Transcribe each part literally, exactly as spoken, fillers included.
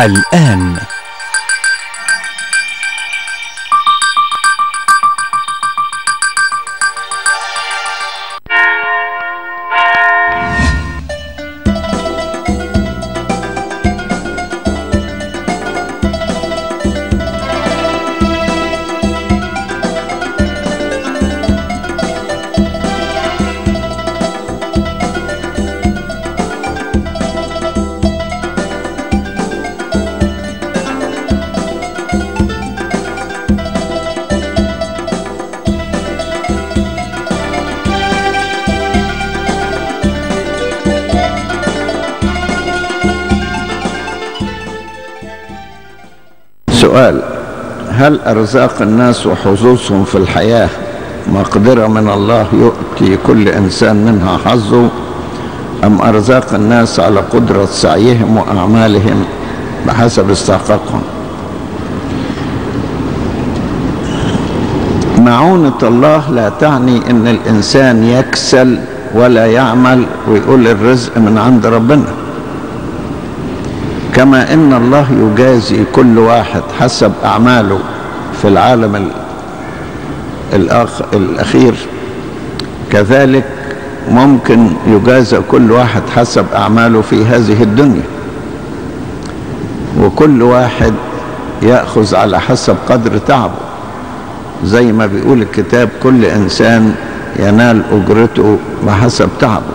الآن. سؤال: هل أرزاق الناس وحظوظهم في الحياة مقدرة من الله يؤتي كل إنسان منها حظه، أم أرزاق الناس على قدرة سعيهم وأعمالهم بحسب استحقاقهم؟ معونة الله لا تعني أن الإنسان يكسل ولا يعمل ويقول الرزق من عند ربنا، كما ان الله يجازي كل واحد حسب اعماله في العالم الأخ... الاخير، كذلك ممكن يجازى كل واحد حسب اعماله في هذه الدنيا، وكل واحد ياخذ على حسب قدر تعبه، زي ما بيقول الكتاب: كل انسان ينال اجرته بحسب تعبه.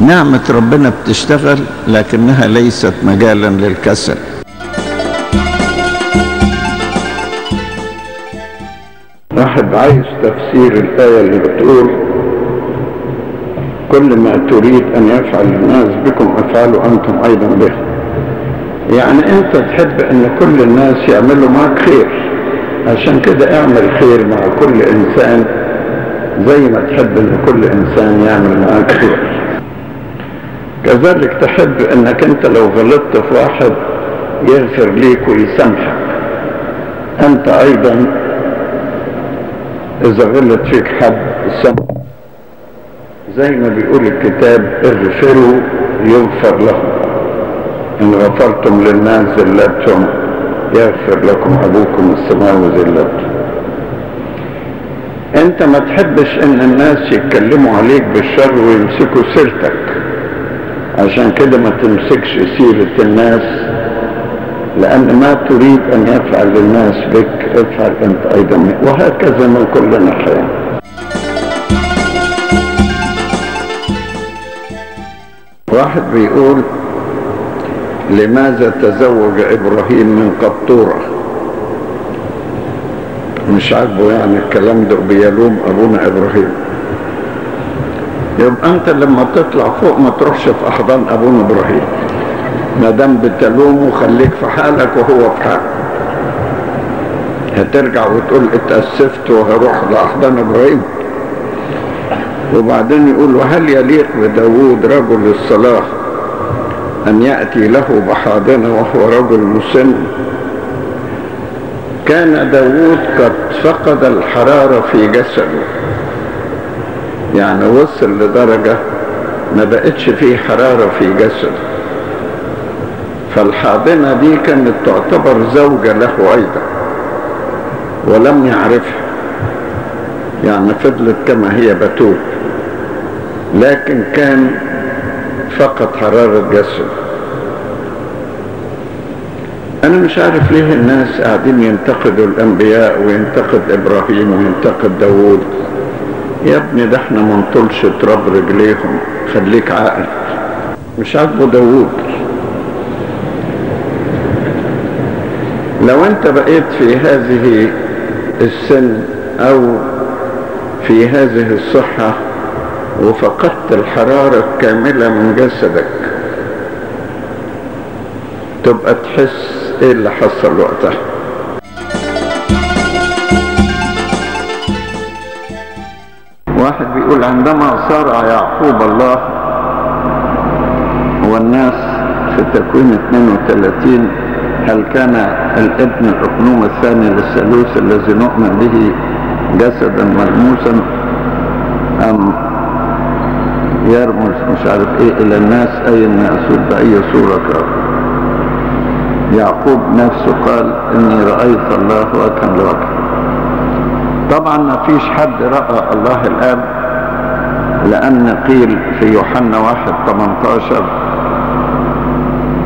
نعمة ربنا بتشتغل، لكنها ليست مجالا للكسل. واحد عايز تفسير الآية اللي بتقول: كل ما تريد أن يفعل الناس بكم افعلوا أنتم أيضا به. يعني أنت تحب أن كل الناس يعملوا معك خير، عشان كده اعمل خير مع كل إنسان زي ما تحب أن كل إنسان يعمل معك خير. كذلك تحب انك انت لو غلطت في واحد يغفر ليك ويسامحك، انت ايضا اذا غلط فيك حد سامحه، زي ما بيقول الكتاب: اغفروا يغفر لهم، ان غفرتم للناس ذلتهم يغفر لكم ابوكم السماوي ذلتهم. انت ما تحبش ان الناس يتكلموا عليك بالشر ويمسكوا سيرتك، عشان كده ما تمسكش سيرة الناس، لأن ما تريد أن يفعل الناس بك افعل أنت أيضا، وهكذا من كلنا الحياة. واحد بيقول: لماذا تزوج إبراهيم من قبطورة؟ مش عاجبه يعني الكلام ده، بيلوم أبونا إبراهيم. يبقى انت لما تطلع فوق ما تروحش في احضان ابونا ابراهيم، ما دام بتلومه خليك في حالك وهو في حاله. هترجع وتقول اتاسفت وهروح لاحضان ابراهيم؟ وبعدين يقول: وهل يليق بداود رجل الصلاه ان ياتي له بحاضنه وهو رجل مسن؟ كان داود قد فقد الحراره في جسده، يعني وصل لدرجة ما بقتش فيه حرارة في جسده، فالحاضنة دي كانت تعتبر زوجة له أيضا، ولم يعرفها، يعني فضلت كما هي بتول، لكن كان فقد حرارة جسده. أنا مش عارف ليه الناس قاعدين ينتقدوا الأنبياء وينتقد إبراهيم وينتقد داوود. يا ابني ده احنا ما نطولش تراب رجليهم، خليك عاقل. مش عاجبه داوود. لو انت بقيت في هذه السن او في هذه الصحة وفقدت الحرارة الكاملة من جسدك، تبقى تحس ايه اللي حصل وقتها. واحد بيقول: عندما صارع يعقوب الله والناس في تكوين اثنين وثلاثين، هل كان الابن الأقنوم الثاني للثالوث الذي نؤمن به جسدا ملموسا، أم يرمز مش عارف إيه إلى الناس، أي الناس بأي صورة كانت؟ يعقوب نفسه قال إني رأيت الله وكان له وجه. طبعا ما فيش حد رأى الله الآب، لأن قيل في يوحنا واحد ثمانية عشر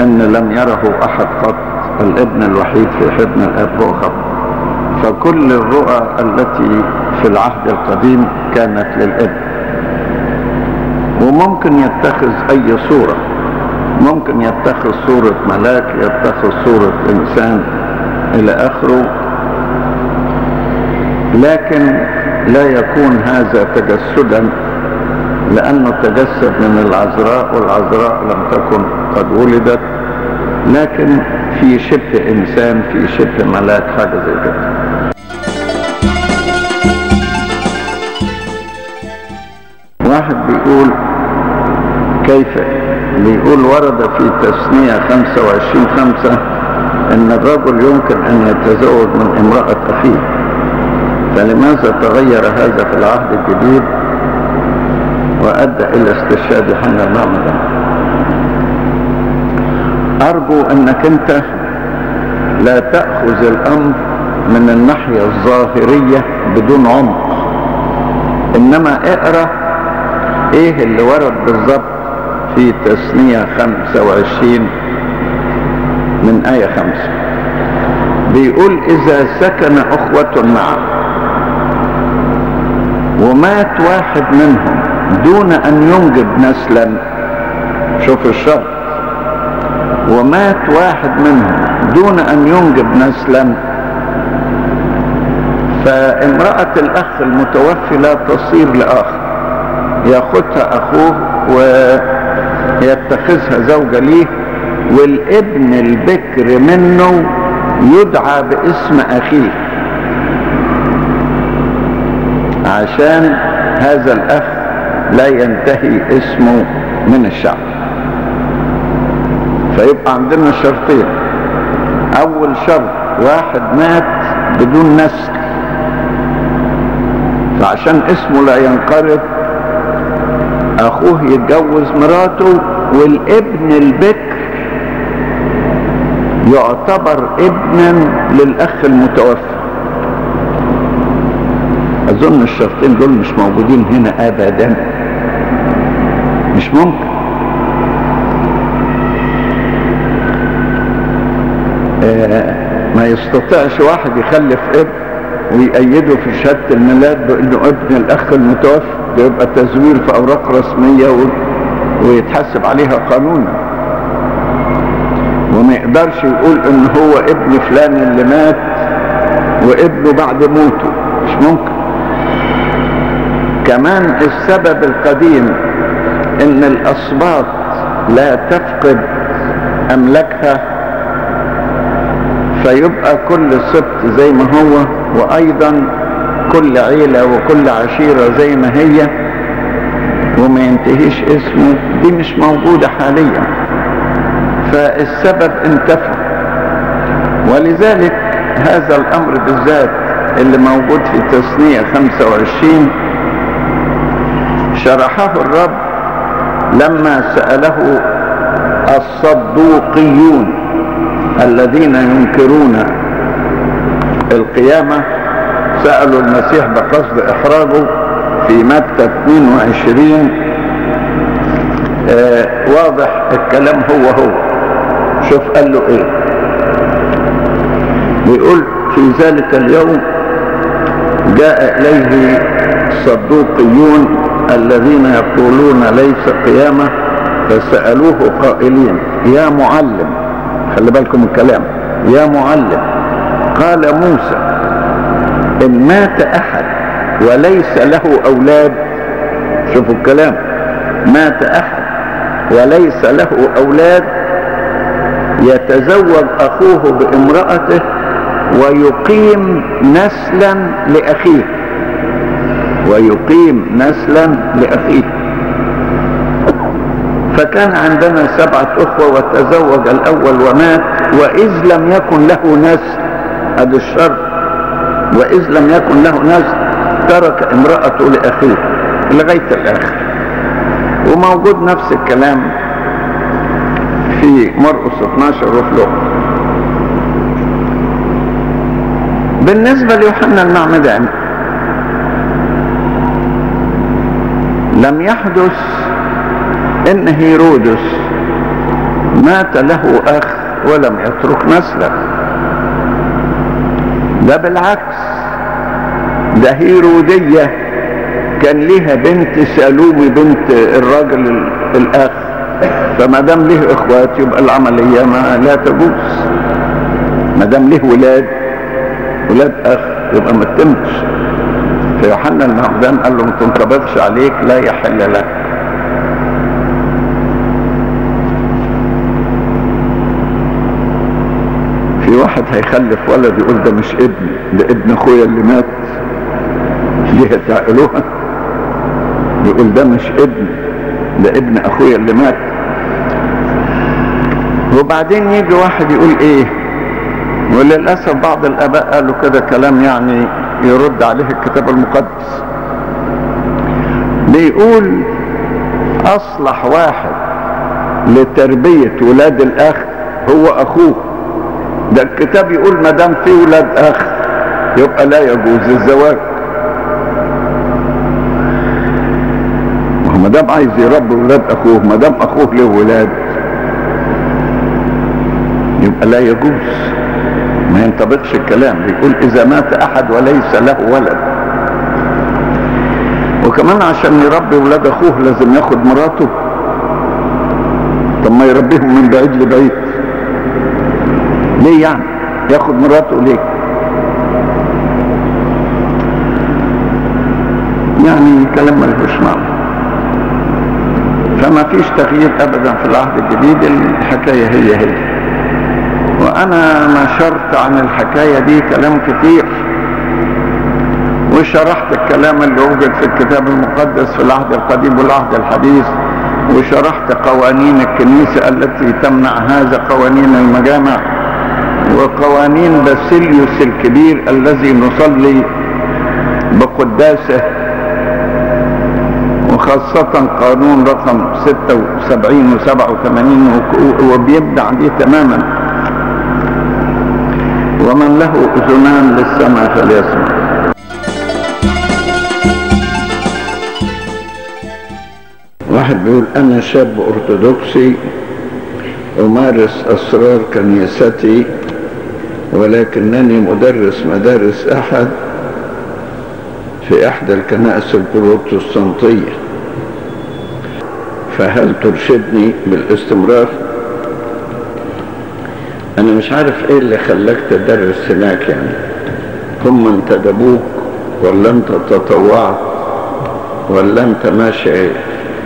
أن لم يره أحد قط، الابن الوحيد في حضن الآب هو خط. فكل الرؤى التي في العهد القديم كانت للابن، وممكن يتخذ أي صورة، ممكن يتخذ صورة ملاك، يتخذ صورة إنسان إلى آخره، لكن لا يكون هذا تجسدا، لأنه تجسد من العذراء، والعذراء لم تكن قد ولدت، لكن في شبه إنسان، في شبه ملاك، حاجة زي كده. واحد بيقول كيف، بيقول ورد في تثنية خمسة وعشرين خمسة أن الرجل يمكن أن يتزوج من امرأة أخيه، فلماذا تغير هذا في العهد الجديد وأدى إلى استشهاد يوحنا المعمدان؟ أرجو أنك أنت لا تأخذ الأمر من الناحية الظاهرية بدون عمق، إنما اقرأ إيه اللي ورد بالظبط في تثنية خمسة وعشرين من آية خمسة. بيقول إذا سكن أخوة معا ومات واحد منهم دون أن ينجب نسلا، شوف الشرط، ومات واحد منهم دون أن ينجب نسلا، فامرأة الأخ المتوفي لا تصير لآخر، ياخدها أخوه ويتخذها زوجة ليه، والابن البكر منه يدعى باسم أخيه، عشان هذا الأخ لا ينتهي اسمه من الشعب. فيبقى عندنا شرطين، أول شرط واحد مات بدون نسل، فعشان اسمه لا ينقرض أخوه يتجوز مراته، والابن البكر يعتبر ابنا للأخ المتوفى. أظن الشرطين دول مش موجودين هنا أبدا، مش ممكن. آه ما يستطيعش واحد يخلف ابن ويقيده في شهادة الميلاد بأنه ابن الأخ المتوفى، بيبقى تزوير في أوراق رسمية و... ويتحسب عليها قانونا، وما يقدرش يقول إن هو ابن فلان اللي مات وابنه بعد موته، مش ممكن. كمان السبب القديم إن الأصوات لا تفقد أملاكها، فيبقى كل سبط زي ما هو، وأيضا كل عيلة وكل عشيرة زي ما هي، وما ينتهيش اسمه، دي مش موجودة حاليا، فالسبب انتفى. ولذلك هذا الأمر بالذات اللي موجود في تثنية خمسة وعشرين شرحه الرب لما سأله الصدوقيون الذين ينكرون القيامة، سألوا المسيح بقصد إحراجه في متى اثنين وعشرين. آه واضح الكلام هو هو، شوف قال له إيه. بيقول في ذلك اليوم جاء إليه الصدوقيون الذين يقولون ليس قيامة، فسألوه قائلين يا معلم، خلي بالكم الكلام، يا معلم قال موسى إن مات أحد وليس له أولاد، شوفوا الكلام، مات أحد وليس له أولاد يتزوج أخوه بامرأته ويقيم نسلا لأخيه، ويقيم نسلا لأخيه. فكان عندنا سبعة أخوة وتزوج الأول ومات، وإذ لم يكن له نسل، هذا الشرط، وإذ لم يكن له نسل ترك امرأته لأخيه لغاية الآخر. وموجود نفس الكلام في مرقس اثني عشر وفي لوقا. بالنسبة ليوحنا المعمدان لم يحدث ان هيرودس مات له اخ ولم يترك نسلا، ده بالعكس، ده هيرودية كان ليها بنت سالومي بنت الراجل الاخ، فما دام له اخوات يبقى العملية ما لا تجوز، ما دام له ولاد ولاد اخ يبقى ما تمش. فيوحنا المعمدان قال له ما تنقبضش عليك، لا يحل لك. في واحد هيخلف ولد يقول ده مش ابني، ده ابن اخويا اللي مات، دي هتعقلوها؟ يقول ده مش ابني، ده ابن اخويا اللي مات. وبعدين يجي واحد يقول ايه، وللاسف بعض الاباء قالوا كده كلام يعني يرد عليه الكتاب المقدس، بيقول اصلح واحد لتربية ولاد الاخ هو اخوه، ده الكتاب يقول ما دام في ولاد اخ يبقى لا يجوز الزواج، وما دام عايز يربي ولاد اخوه، ما دام اخوه له ولاد يبقى لا يجوز، ما ينطبقش الكلام. بيقول اذا مات احد وليس له ولد، وكمان عشان يربي ولاد اخوه لازم ياخد مراته، طب ما يربيهم من بعيد لبعيد ليه؟ يعني ياخد مراته ليه؟ يعني كلام ملوش معنى. فما فيش تغيير ابدا في العهد الجديد، الحكايه هي هي. وانا نشرت عن الحكايه دي كلام كتير، وشرحت الكلام اللي يوجد في الكتاب المقدس في العهد القديم والعهد الحديث، وشرحت قوانين الكنيسه التي تمنع هذا، قوانين المجامع، وقوانين باسيليوس الكبير الذي نصلي بقداسه، وخاصة قانون رقم ستة وسبعين و سبعة وثمانين وبيبدع به تماما. ومن له أذنان للسمع فليسمع. واحد بيقول أنا شاب أرثوذكسي أمارس أسرار كنيستي، ولكنني مدرس مدارس أحد في إحدى الكنائس البروتستانتية، فهل ترشدني بالاستمرار؟ أنا مش عارف إيه اللي خلاك تدرس هناك، يعني هم انتدبوك ولا أنت تطوعت ولا أنت ماشي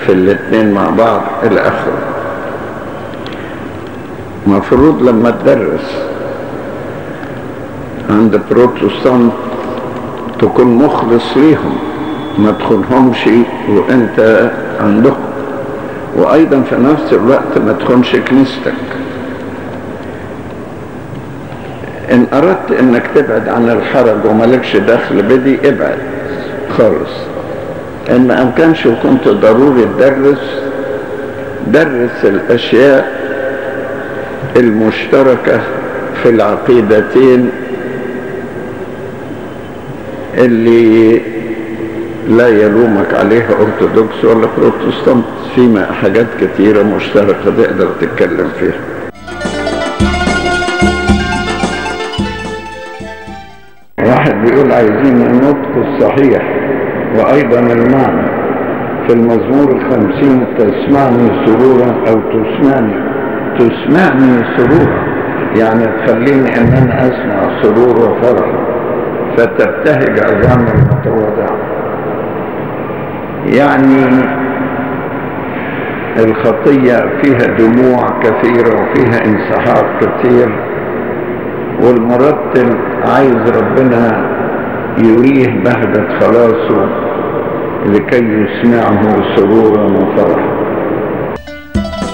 في الاتنين مع بعض إلى آخره. مفروض لما تدرس عند بروتستانت تكون مخلص ليهم، ما تخونهمش وانت عندهم، وايضا في نفس الوقت ما تخونش كنيستك. ان اردت انك تبعد عن الحرج ومالكش دخل بدي ابعد خالص، ان ما امكنش وكنت ضروري تدرس، درس الاشياء المشتركة في العقيدتين اللي لا يلومك عليها أرثوذكس ولا بروتستانت، فيما حاجات كتيرة مشتركة تقدر تتكلم فيها. واحد بيقول عايزين النطق الصحيح وأيضا المعنى في المزمور الخمسين، تسمعني سرورا أو تسمعني تسمعني سرورا، يعني تخليني ان انا اسمع سرور وفرح فتبتهج عظام المتواضع. يعني الخطية فيها دموع كثيرة وفيها انسحاب كثير، والمرتل عايز ربنا يريه بهجة خلاصه لكي يسمعه سرورا وفرحا.